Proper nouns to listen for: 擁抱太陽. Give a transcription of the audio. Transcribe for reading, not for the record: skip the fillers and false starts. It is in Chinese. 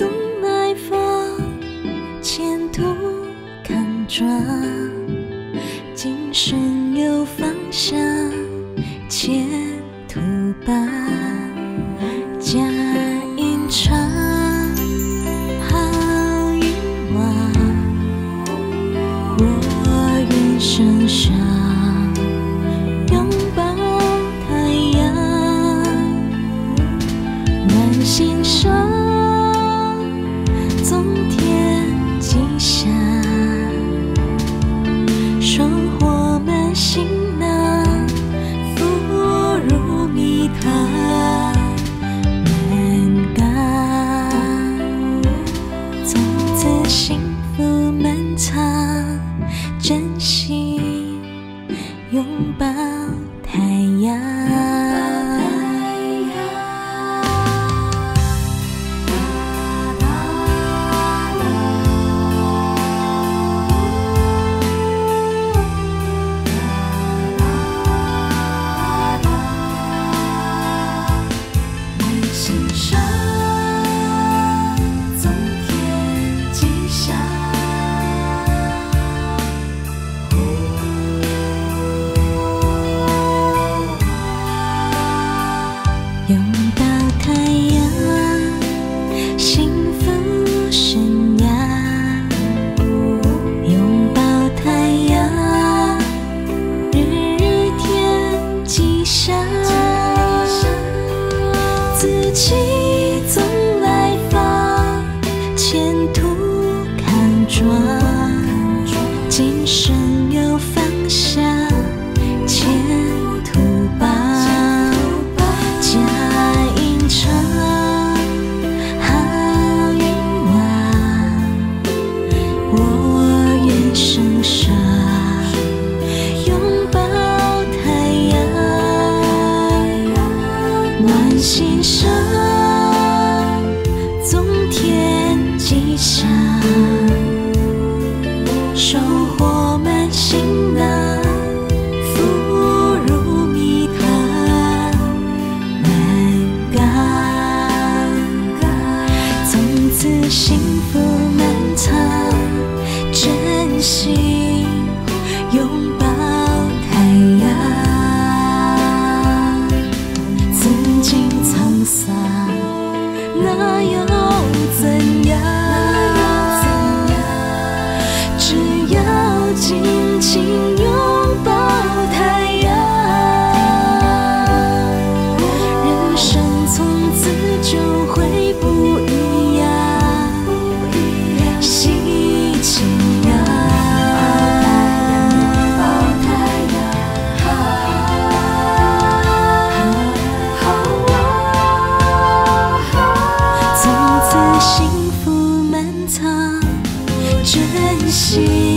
总爱放前途看转，今生留方向，前途吧，佳音唱，好运旺，我愿向上。 心上，总添吉祥，生活满行囊，福如蜜糖，满缸，从此幸福满仓，珍惜拥抱太阳。 自己总来放，前途看妆，今生有方向，前途吧，佳音唱，好运旺，我愿向上，拥抱太阳，暖心上。 幸福满仓，珍惜拥抱太阳。曾经沧桑，那又怎样？只要紧紧拥抱太阳，人生从此就会不一样。 幸福满仓，珍惜。